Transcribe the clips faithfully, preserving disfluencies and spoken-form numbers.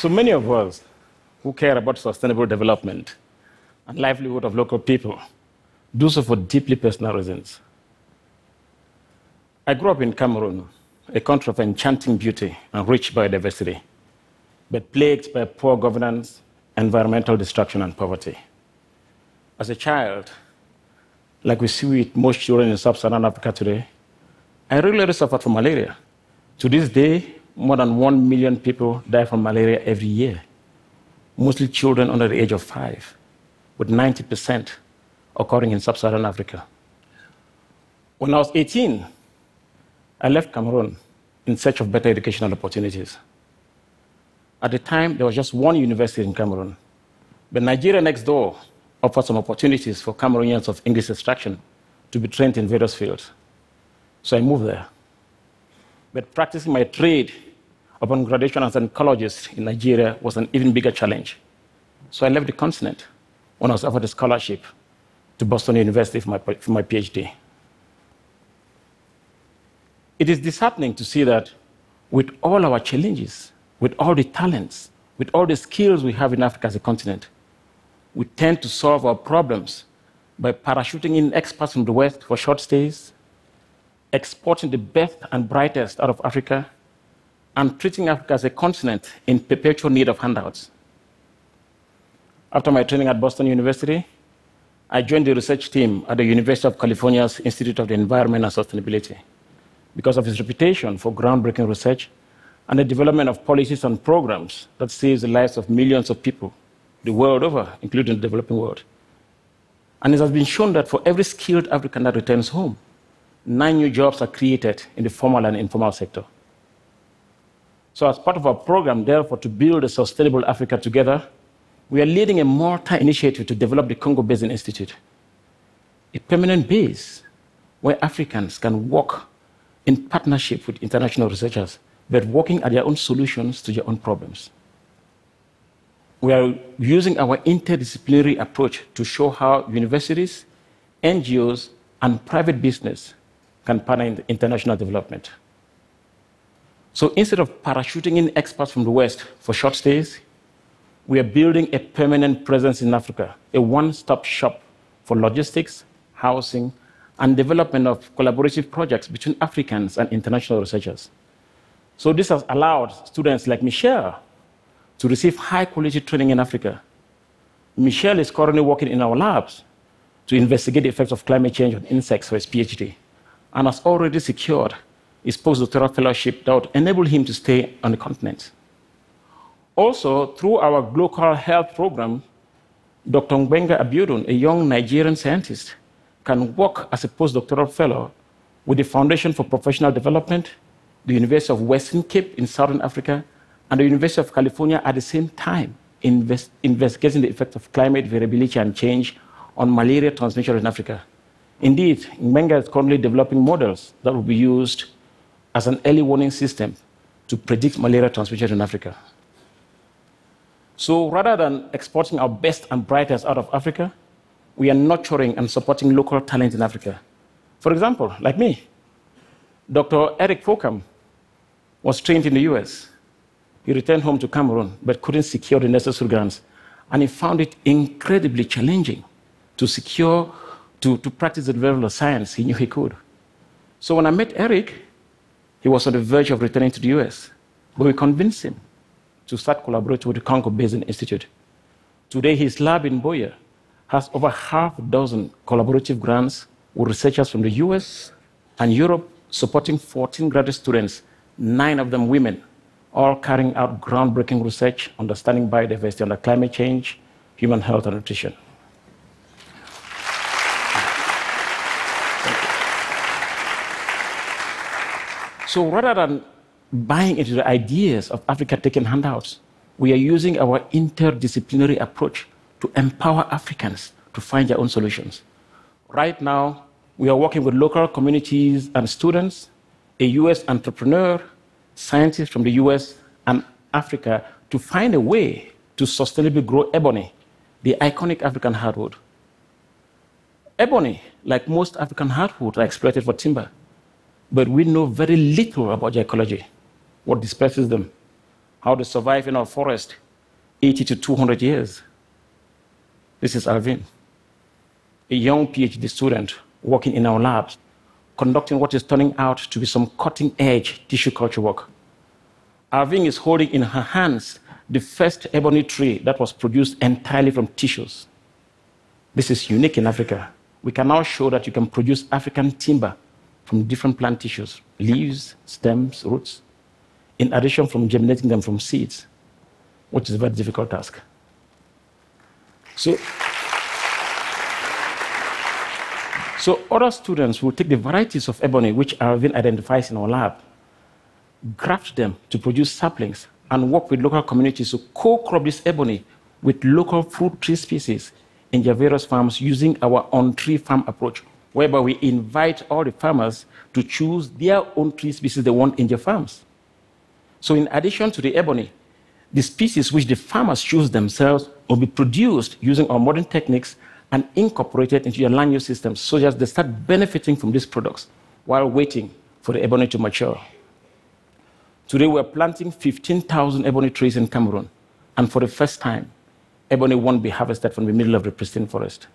So many of us who care about sustainable development and livelihood of local people do so for deeply personal reasons. I grew up in Cameroon, a country of enchanting beauty and rich biodiversity, but plagued by poor governance, environmental destruction, and poverty. As a child, like we see with most children in sub-Saharan Africa today, I regularly suffered from malaria. To this day, more than one million people die from malaria every year, mostly children under the age of five, with ninety percent occurring in sub-Saharan Africa. When I was eighteen, I left Cameroon in search of better educational opportunities. At the time, there was just one university in Cameroon, but Nigeria next door offered some opportunities for Cameroonians of English extraction to be trained in various fields. So I moved there. But practicing my trade upon graduation as an ecologist in Nigeria was an even bigger challenge. So I left the continent when I was offered a scholarship to Boston University for my, for my PhD. It is disheartening to see that with all our challenges, with all the talents, with all the skills we have in Africa as a continent, we tend to solve our problems by parachuting in experts from the West for short stays, exporting the best and brightest out of Africa, and treating Africa as a continent in perpetual need of handouts. After my training at Boston University, I joined the research team at the University of California's Institute of the Environment and Sustainability because of its reputation for groundbreaking research and the development of policies and programs that saves the lives of millions of people the world over, including the developing world. And it has been shown that for every skilled African that returns home, nine new jobs are created in the formal and informal sector. So as part of our program, therefore, to build a sustainable Africa together, we are leading a multi-initiative to develop the Congo Basin Institute, a permanent base where Africans can work in partnership with international researchers, but working at their own solutions to their own problems. We are using our interdisciplinary approach to show how universities, N G Os, and private business can partner in international development. So instead of parachuting in experts from the West for short stays, we are building a permanent presence in Africa, a one-stop shop for logistics, housing, and development of collaborative projects between Africans and international researchers. So this has allowed students like Michelle to receive high-quality training in Africa. Michelle is currently working in our labs to investigate the effects of climate change on insects for his PhD, and has already secured his postdoctoral fellowship that would enable him to stay on the continent. Also, through our global health program, Doctor Ngwenga Abiodun, a young Nigerian scientist, can work as a postdoctoral fellow with the Foundation for Professional Development, the University of Western Cape in Southern Africa, and the University of California at the same time, invest, investigating the effects of climate variability and change on malaria transmission in Africa. Indeed, Ngwenga is currently developing models that will be used as an early warning system to predict malaria transmission in Africa. So rather than exporting our best and brightest out of Africa, we are nurturing and supporting local talent in Africa. For example, like me, Doctor Eric Fokam was trained in the U S. He returned home to Cameroon, but couldn't secure the necessary grants, and he found it incredibly challenging to secure, to, to practice the level of science he knew he could. So when I met Eric, he was on the verge of returning to the U S, but we convinced him to start collaborating with the Congo Basin Institute. Today, his lab in Boya has over half a dozen collaborative grants with researchers from the U S and Europe, supporting fourteen graduate students, nine of them women, all carrying out groundbreaking research, understanding biodiversity under climate change, human health, and nutrition. So rather than buying into the ideas of Africa taking handouts, we are using our interdisciplinary approach to empower Africans to find their own solutions. Right now, we are working with local communities and students, a U S entrepreneur, scientists from the U S and Africa to find a way to sustainably grow ebony, the iconic African hardwood. Ebony, like most African hardwoods, are exploited for timber, but we know very little about their ecology, what disperses them, how to survive in our forest eighty to two hundred years. This is Alvin, a young PhD student working in our labs, conducting what is turning out to be some cutting-edge tissue culture work. Alvin is holding in her hands the first ebony tree that was produced entirely from tissues. This is unique in Africa. We can now show that you can produce African timber from different plant tissues, leaves, stems, roots, in addition from germinating them from seeds, which is a very difficult task. So, so other students will take the varieties of ebony, which Alvin identifies in our lab, graft them to produce saplings, and work with local communities to co-crop this ebony with local fruit tree species in their various farms using our on-tree farm approach, whereby we invite all the farmers to choose their own tree species they want in their farms. So in addition to the ebony, the species which the farmers choose themselves will be produced using our modern techniques and incorporated into your land use systems so that they start benefiting from these products while waiting for the ebony to mature. Today we are planting fifteen thousand ebony trees in Cameroon, and for the first time, ebony won't be harvested from the middle of the pristine forest.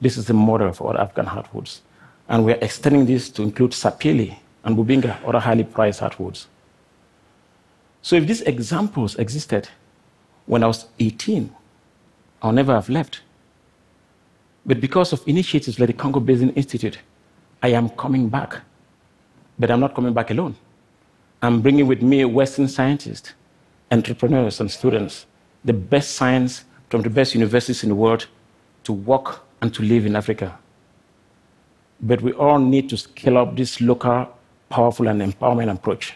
This is the model for our African hardwoods, and we are extending this to include Sapili and Bubinga, other highly prized hardwoods. So if these examples existed when I was eighteen, I'll never have left. But because of initiatives like the Congo Basin Institute, I am coming back. But I'm not coming back alone. I'm bringing with me Western scientists, entrepreneurs, and students, the best science from the best universities in the world, to work and to live in Africa. But we all need to scale up this local, powerful, and empowerment approach.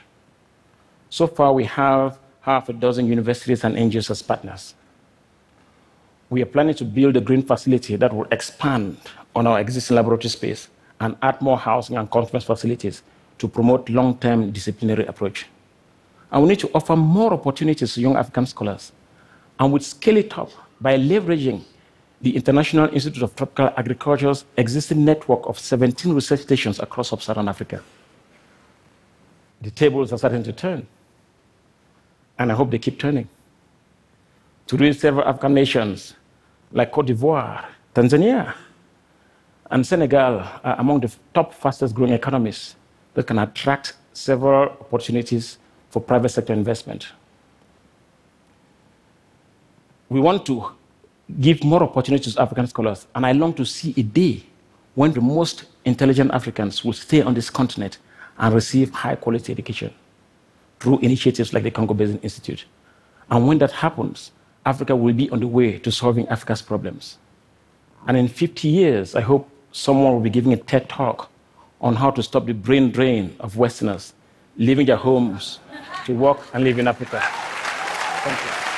So far, we have half a dozen universities and N G Os as partners. We are planning to build a green facility that will expand on our existing laboratory space and add more housing and conference facilities to promote long-term disciplinary approach. And we need to offer more opportunities to young African scholars, and we'll scale it up by leveraging the International Institute of Tropical Agriculture's existing network of seventeen research stations across sub-Saharan Africa. The tables are starting to turn, and I hope they keep turning. Today, several African nations like Côte d'Ivoire, Tanzania, and Senegal are among the top fastest-growing economies that can attract several opportunities for private sector investment. We want to give more opportunities to African scholars, and I long to see a day when the most intelligent Africans will stay on this continent and receive high-quality education through initiatives like the Congo Basin Institute. And when that happens, Africa will be on the way to solving Africa's problems. And in fifty years, I hope someone will be giving a TED talk on how to stop the brain drain of Westerners leaving their homes to work and live in Africa. Thank you.